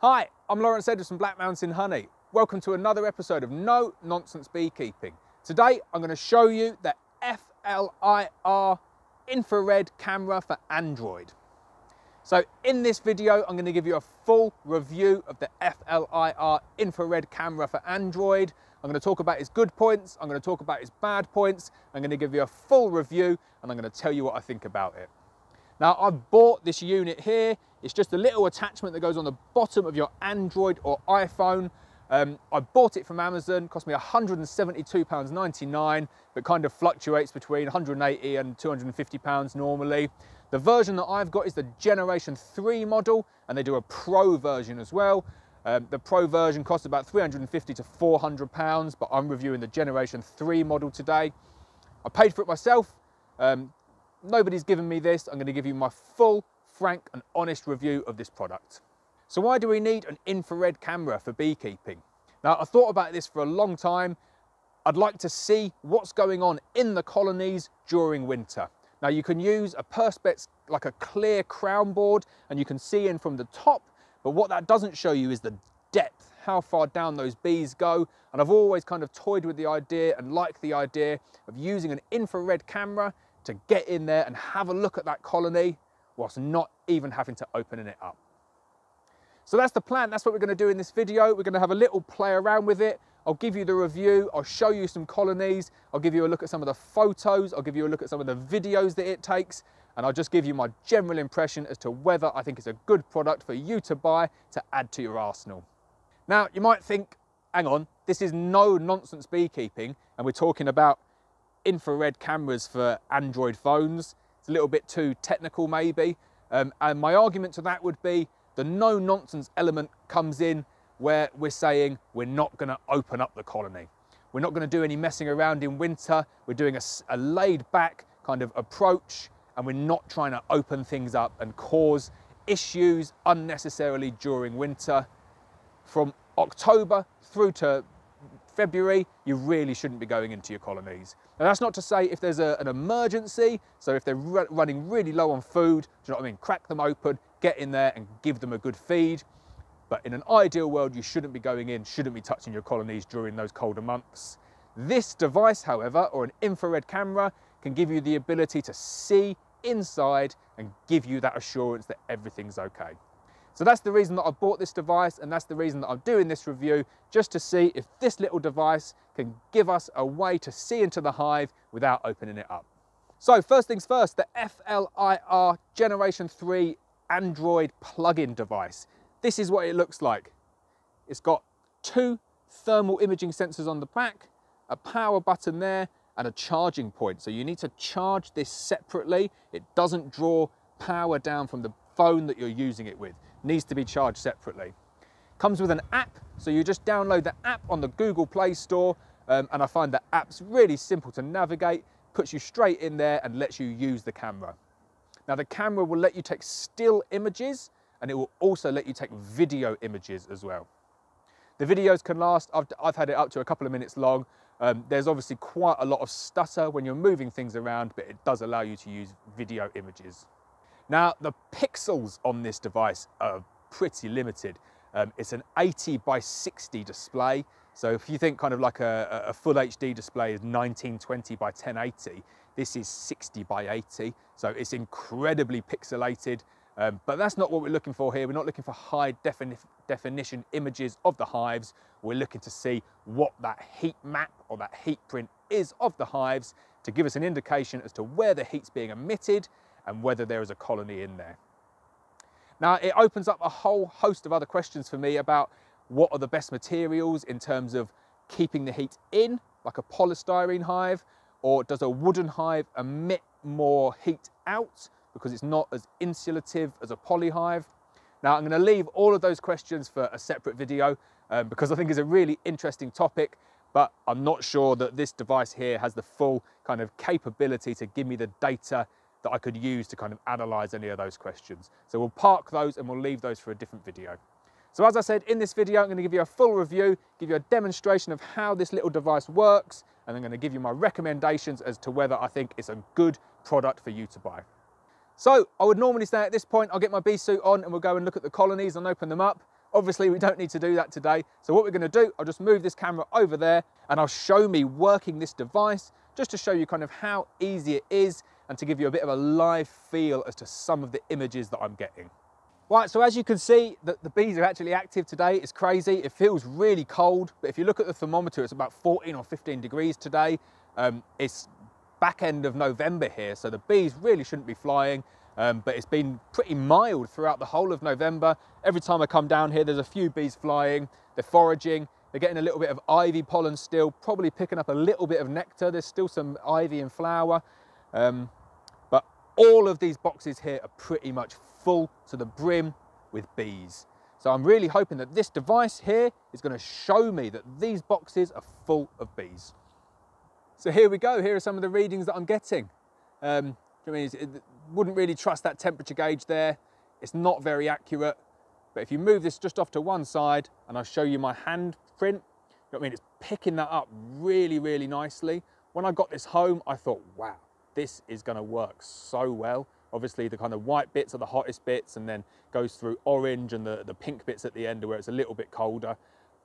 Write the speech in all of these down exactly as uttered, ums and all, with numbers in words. Hi, I'm Lawrence Edwards from Black Mountain Honey. Welcome to another episode of No Nonsense Beekeeping. Today I'm going to show you the F L I R Infrared Camera for Android. So in this video I'm going to give you a full review of the F L I R Infrared Camera for Android. I'm going to talk about its good points, I'm going to talk about its bad points, I'm going to give you a full review and I'm going to tell you what I think about it. Now I've bought this unit here. It's just a little attachment that goes on the bottom of your Android or iPhone. Um, I bought it from Amazon, cost me one hundred and seventy-two pounds ninety-nine, but kind of fluctuates between one hundred and eighty and two hundred and fifty pounds normally. The version that I've got is the Generation three model, and they do a Pro version as well. Um, the Pro version costs about three hundred and fifty to four hundred pounds, but I'm reviewing the Generation three model today. I paid for it myself. Um, Nobody's given me this. I'm going to give you my full, frank and honest review of this product. So why do we need an infrared camera for beekeeping? Now, I thought about this for a long time. I'd like to see what's going on in the colonies during winter. Now, you can use a Perspex, like a clear crown board, and you can see in from the top, but what that doesn't show you is the depth, how far down those bees go. And I've always kind of toyed with the idea and liked the idea of using an infrared camera to get in there and have a look at that colony whilst not even having to open it up. So that's the plan, that's what we're going to do in this video. We're going to have a little play around with it. I'll give you the review, I'll show you some colonies, I'll give you a look at some of the photos, I'll give you a look at some of the videos that it takes, and I'll just give you my general impression as to whether I think it's a good product for you to buy to add to your arsenal. Now, you might think, hang on, this is no nonsense beekeeping, and we're talking about infrared cameras for Android phones. It's a little bit too technical maybe. Um, and my argument to that would be the no nonsense element comes in where we're saying we're not going to open up the colony. We're not going to do any messing around in winter. We're doing a, a laid back kind of approach, and we're not trying to open things up and cause issues unnecessarily during winter. From October through to February, you really shouldn't be going into your colonies. Now that's not to say if there's a, an emergency, so if they're ru running really low on food, do you know what I mean? Crack them open, get in there and give them a good feed. But in an ideal world, you shouldn't be going in, shouldn't be touching your colonies during those colder months. This device, however, or an infrared camera, can give you the ability to see inside and give you that assurance that everything's okay. So that's the reason that I bought this device, and that's the reason that I'm doing this review, just to see if this little device can give us a way to see into the hive without opening it up. So first things first, the F L I R Generation three Android plug-in device. This is what it looks like. It's got two thermal imaging sensors on the back, a power button there, and a charging point. So you need to charge this separately. It doesn't draw power down from the phone that you're using it with. Needs to be charged separately. Comes with an app, so you just download the app on the Google Play Store, um, and I find the app's really simple to navigate, puts you straight in there and lets you use the camera. Now the camera will let you take still images, and it will also let you take video images as well. The videos can last, I've, I've had it up to a couple of minutes long. Um, there's obviously quite a lot of stutter when you're moving things around, but it does allow you to use video images. Now, the pixels on this device are pretty limited. Um, it's an eighty by sixty display. So if you think kind of like a, a full H D display is nineteen twenty by ten eighty, this is sixty by eighty. So it's incredibly pixelated, um, but that's not what we're looking for here. We're not looking for high defini- definition images of the hives. We're looking to see what that heat map or that heat print is of the hives to give us an indication as to where the heat's being emitted and whether there is a colony in there. Now, it opens up a whole host of other questions for me about what are the best materials in terms of keeping the heat in, like a polystyrene hive, or does a wooden hive emit more heat out because it's not as insulative as a poly hive? Now, I'm gonna leave all of those questions for a separate video um, because I think it's a really interesting topic, but I'm not sure that this device here has the full kind of capability to give me the data that I could use to kind of analyze any of those questions. So we'll park those and we'll leave those for a different video. So as I said, in this video, I'm going to give you a full review, give you a demonstration of how this little device works, and I'm going to give you my recommendations as to whether I think it's a good product for you to buy. So I would normally say at this point, I'll get my bee suit on and we'll go and look at the colonies and open them up. Obviously we don't need to do that today. So what we're going to do, I'll just move this camera over there and I'll show me working this device just to show you kind of how easy it is and to give you a bit of a live feel as to some of the images that I'm getting. Right, so as you can see, the, the bees are actually active today. It's crazy. It feels really cold, but if you look at the thermometer, it's about fourteen or fifteen degrees today. Um, it's back end of November here, so the bees really shouldn't be flying, um, but it's been pretty mild throughout the whole of November. Every time I come down here, there's a few bees flying. They're foraging. They're getting a little bit of ivy pollen still, probably picking up a little bit of nectar. There's still some ivy in flower. Um, but all of these boxes here are pretty much full to the brim with bees. So I'm really hoping that this device here is going to show me that these boxes are full of bees. So here we go. Here are some of the readings that I'm getting. Um, I mean, it wouldn't really trust that temperature gauge there. It's not very accurate. But if you move this just off to one side and I'll show you my handprint, you know what I mean, it's picking that up really, really nicely. When I got this home, I thought, wow, this is going to work so well. Obviously the kind of white bits are the hottest bits and then goes through orange and the, the pink bits at the end where it's a little bit colder.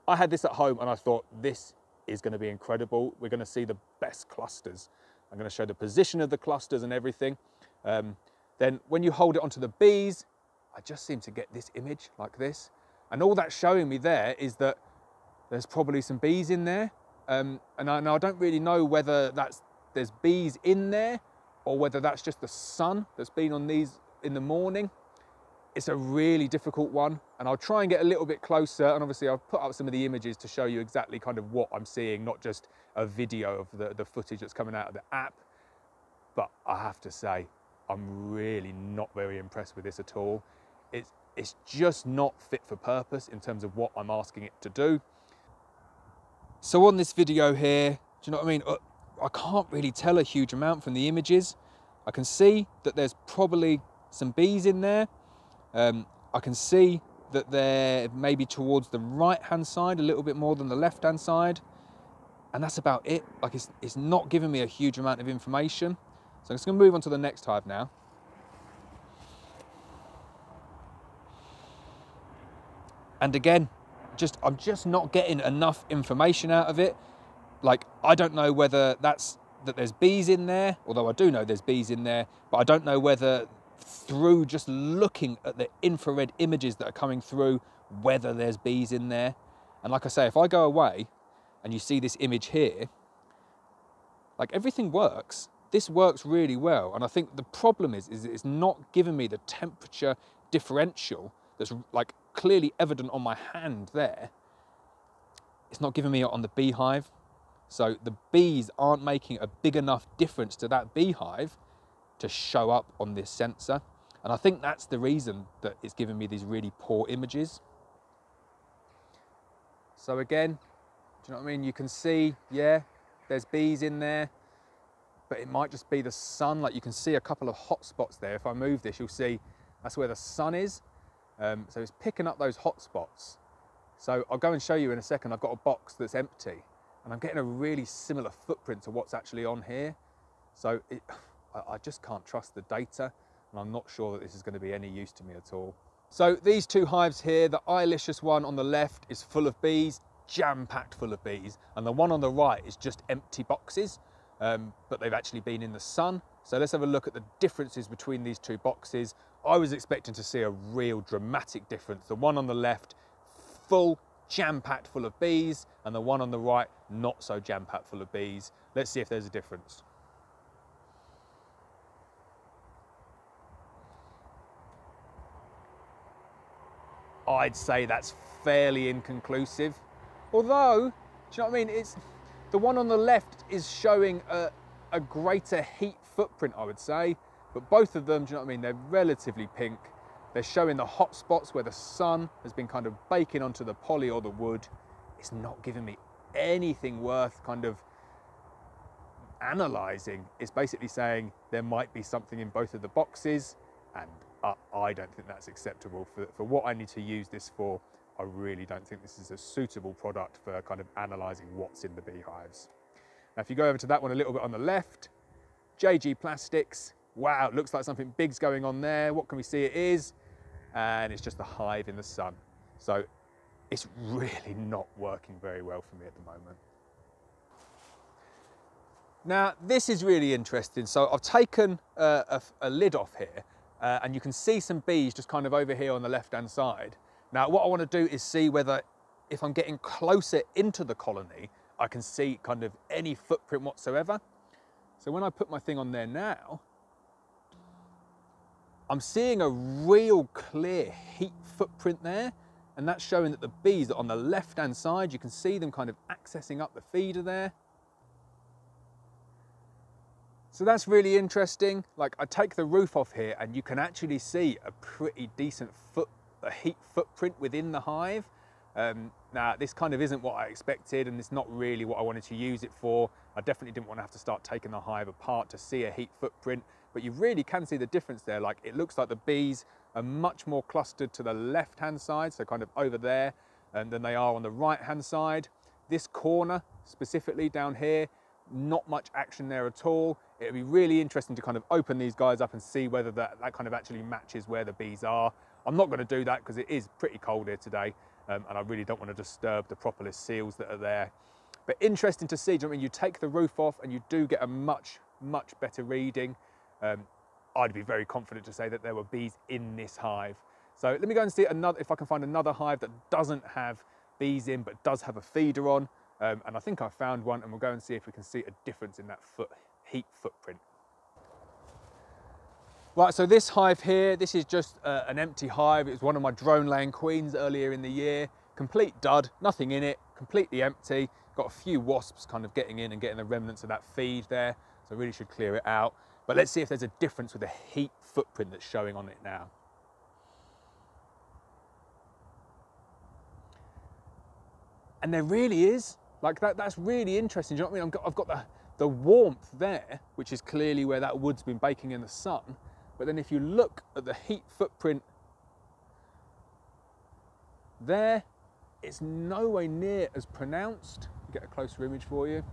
I had this at home and I thought this is going to be incredible. We're going to see the best clusters. I'm going to show the position of the clusters and everything. Um, then when you hold it onto the bees, I just seem to get this image like this. And all that's showing me there is that there's probably some bees in there. Um, and, I, and I don't really know whether that's there's bees in there or whether that's just the sun that's been on these in the morning. It's a really difficult one, and I'll try and get a little bit closer, and obviously I'll put up some of the images to show you exactly kind of what I'm seeing, not just a video of the, the footage that's coming out of the app. But I have to say, I'm really not very impressed with this at all. It's, it's just not fit for purpose in terms of what I'm asking it to do. So on this video here, do you know what I mean? I can't really tell a huge amount from the images. I can see that there's probably some bees in there. Um, I can see that they're maybe towards the right-hand side a little bit more than the left-hand side. And that's about it. Like it's, it's not giving me a huge amount of information. So I'm just gonna move on to the next hive now. And again, just I'm just not getting enough information out of it. Like, I don't know whether that's that there's bees in there, although I do know there's bees in there, but I don't know whether through just looking at the infrared images that are coming through, whether there's bees in there. And like I say, if I go away and you see this image here, like everything works. This works really well. And I think the problem is, is it's not giving me the temperature differential that's like clearly evident on my hand there. It's not giving me it on the beehive. So the bees aren't making a big enough difference to that beehive to show up on this sensor. And I think that's the reason that it's giving me these really poor images. So again, do you know what I mean? You can see, yeah, there's bees in there, but it might just be the sun. Like you can see a couple of hot spots there. If I move this, you'll see that's where the sun is. Um, so it's picking up those hot spots. So I'll go and show you in a second. I've got a box that's empty. And I'm getting a really similar footprint to what's actually on here. So it, I just can't trust the data, and I'm not sure that this is going to be any use to me at all. So these two hives here, the eyelicious one on the left is full of bees, jam-packed full of bees, and the one on the right is just empty boxes, um, but they've actually been in the sun. So let's have a look at the differences between these two boxes. I was expecting to see a real dramatic difference. The one on the left, full, jam-packed full of bees, and the one on the right, not so jam-packed full of bees. Let's see if there's a difference. I'd say that's fairly inconclusive. Although, do you know what I mean? It's, the one on the left is showing a, a greater heat footprint, I would say, but both of them, do you know what I mean? They're relatively pink. They're showing the hot spots where the sun has been kind of baking onto the poly or the wood. It's not giving me anything worth kind of analysing. It's basically saying there might be something in both of the boxes, and uh, I don't think that's acceptable. For, for what I need to use this for, I really don't think this is a suitable product for kind of analysing what's in the beehives. Now, if you go over to that one a little bit on the left, J G Plastics. Wow, it looks like something big's going on there. What can we see it is? And it's just the hive in the sun. So it's really not working very well for me at the moment. Now, this is really interesting. So I've taken uh, a, a lid off here uh, and you can see some bees just kind of over here on the left-hand side. Now, what I want to do is see whether if I'm getting closer into the colony, I can see kind of any footprint whatsoever. So when I put my thing on there now, I'm seeing a real clear heat footprint there. And that's showing that the bees are on the left-hand side. You can see them kind of accessing up the feeder there. So that's really interesting. Like, I take the roof off here and you can actually see a pretty decent foot, a heat footprint within the hive. Um, now, this kind of isn't what I expected and it's not really what I wanted to use it for. I definitely didn't want to have to start taking the hive apart to see a heat footprint, but you really can see the difference there. Like, it looks like the bees are much more clustered to the left-hand side, so kind of over there, and than they are on the right-hand side. This corner, specifically down here, not much action there at all. It'd be really interesting to kind of open these guys up and see whether that, that kind of actually matches where the bees are. I'm not going to do that because it is pretty cold here today, um, and I really don't want to disturb the propolis seals that are there. But interesting to see, do you know what I mean? You take the roof off and you do get a much, much better reading. Um, I'd be very confident to say that there were bees in this hive. So let me go and see another, if I can find another hive that doesn't have bees in but does have a feeder on. Um, and I think I found one, and we'll go and see if we can see a difference in that foot, heat footprint. Right, so this hive here, this is just uh, an empty hive. It was one of my drone laying queens earlier in the year. Complete dud, nothing in it, completely empty. Got a few wasps kind of getting in and getting the remnants of that feed there. So I really should clear it out. But let's see if there's a difference with the heat footprint that's showing on it now. And there really is. Like, that, that's really interesting. Do you know what I mean? I've got, I've got the, the warmth there, which is clearly where that wood's been baking in the sun. But then if you look at the heat footprint there, it's nowhere near as pronounced. Get a closer image for you.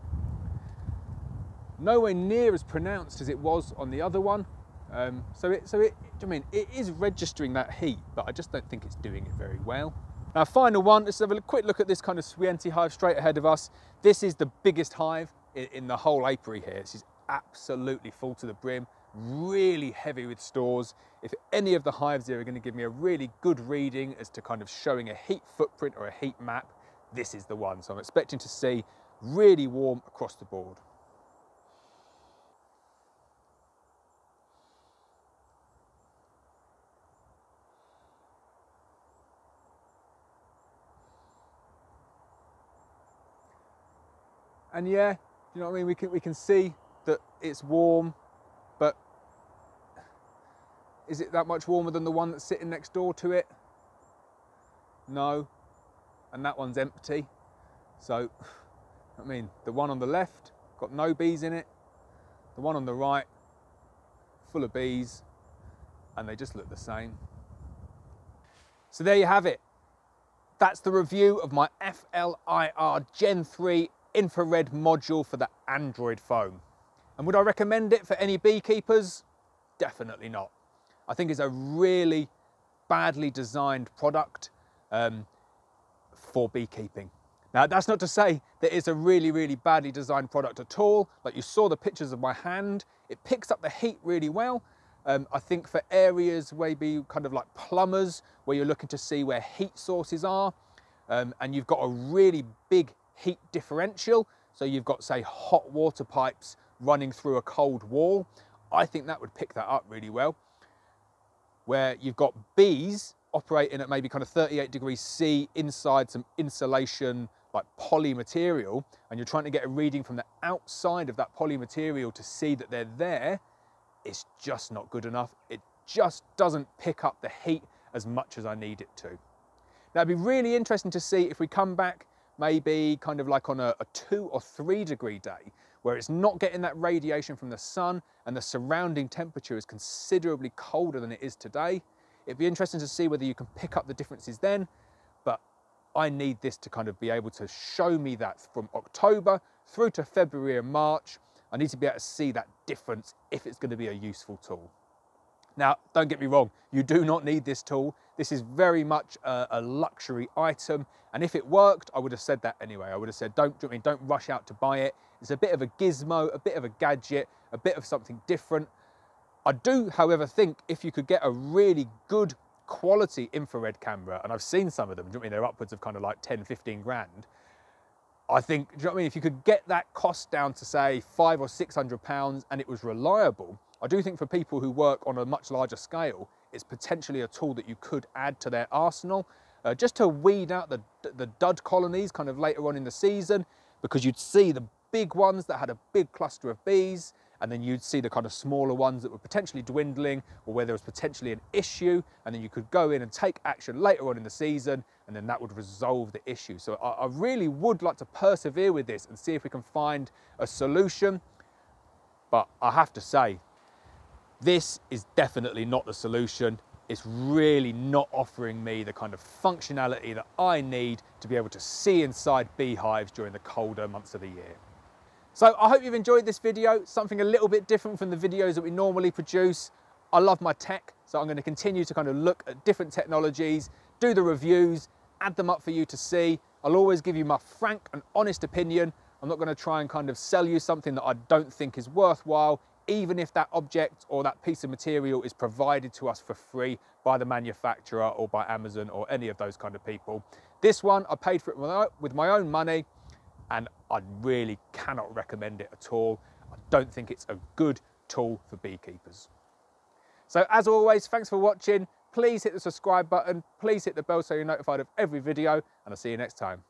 Nowhere near as pronounced as it was on the other one. Um, so it, so it, I mean, it is registering that heat, but I just don't think it's doing it very well. Now, final one, let's have a quick look at this kind of Swienty hive straight ahead of us. This is the biggest hive in, in the whole apiary here. This is absolutely full to the brim, really heavy with stores. If any of the hives here are going to give me a really good reading as to kind of showing a heat footprint or a heat map, this is the one. So I'm expecting to see really warm across the board. And yeah, you know what I mean? We can, we can see that it's warm, but is it that much warmer than the one that's sitting next door to it? No. And that one's empty. So, I mean, the one on the left, got no bees in it. The one on the right, full of bees, and they just look the same. So there you have it. That's the review of my F L I R Gen three infrared module for the Android phone. And would I recommend it for any beekeepers? Definitely not. I think it's a really badly designed product um, for beekeeping. Now, that's not to say that it's a really, really badly designed product at all. Like, you saw the pictures of my hand, it picks up the heat really well. Um, I think for areas maybe kind of like plumbers, where you're looking to see where heat sources are, um, and you've got a really big heat differential, so you've got, say, hot water pipes running through a cold wall, I think that would pick that up really well. Where you've got bees operating at maybe kind of thirty-eight degrees C inside some insulation like poly material, and you're trying to get a reading from the outside of that poly material to see that they're there, it's just not good enough. It just doesn't pick up the heat as much as I need it to. Now, it'd be really interesting to see if we come back maybe kind of like on a, a two or three degree day, where it's not getting that radiation from the sun and the surrounding temperature is considerably colder than it is today. It'd be interesting to see whether you can pick up the differences then, but I need this to kind of be able to show me that from October through to February and March. I need to be able to see that difference if it's going to be a useful tool. Now, don't get me wrong, you do not need this tool. This is very much a, a luxury item. And if it worked, I would have said that anyway. I would have said, don't, I mean, don't rush out to buy it. It's a bit of a gizmo, a bit of a gadget, a bit of something different. I do, however, think if you could get a really good quality infrared camera, and I've seen some of them, do you know what I mean? They're upwards of kind of like ten, fifteen grand. I think, do you know what I mean? If you could get that cost down to say five or six hundred pounds and it was reliable, I do think for people who work on a much larger scale, it's potentially a tool that you could add to their arsenal uh, just to weed out the, the dud colonies kind of later on in the season, because you'd see the big ones that had a big cluster of bees, and then you'd see the kind of smaller ones that were potentially dwindling or where there was potentially an issue, and then you could go in and take action later on in the season, and then that would resolve the issue. So I, I really would like to persevere with this and see if we can find a solution, but I have to say, this is definitely not the solution. It's really not offering me the kind of functionality that I need to be able to see inside beehives during the colder months of the year. So I hope you've enjoyed this video, something a little bit different from the videos that we normally produce. I love my tech, so I'm going to continue to kind of look at different technologies, do the reviews, add them up for you to see. I'll always give you my frank and honest opinion. I'm not going to try and kind of sell you something that I don't think is worthwhile, even if that object or that piece of material is provided to us for free by the manufacturer or by Amazon or any of those kind of people. This one, I paid for it with my own money, and I really cannot recommend it at all. I don't think it's a good tool for beekeepers. So as always, thanks for watching. Please hit the subscribe button. Please hit the bell so you're notified of every video, and I'll see you next time.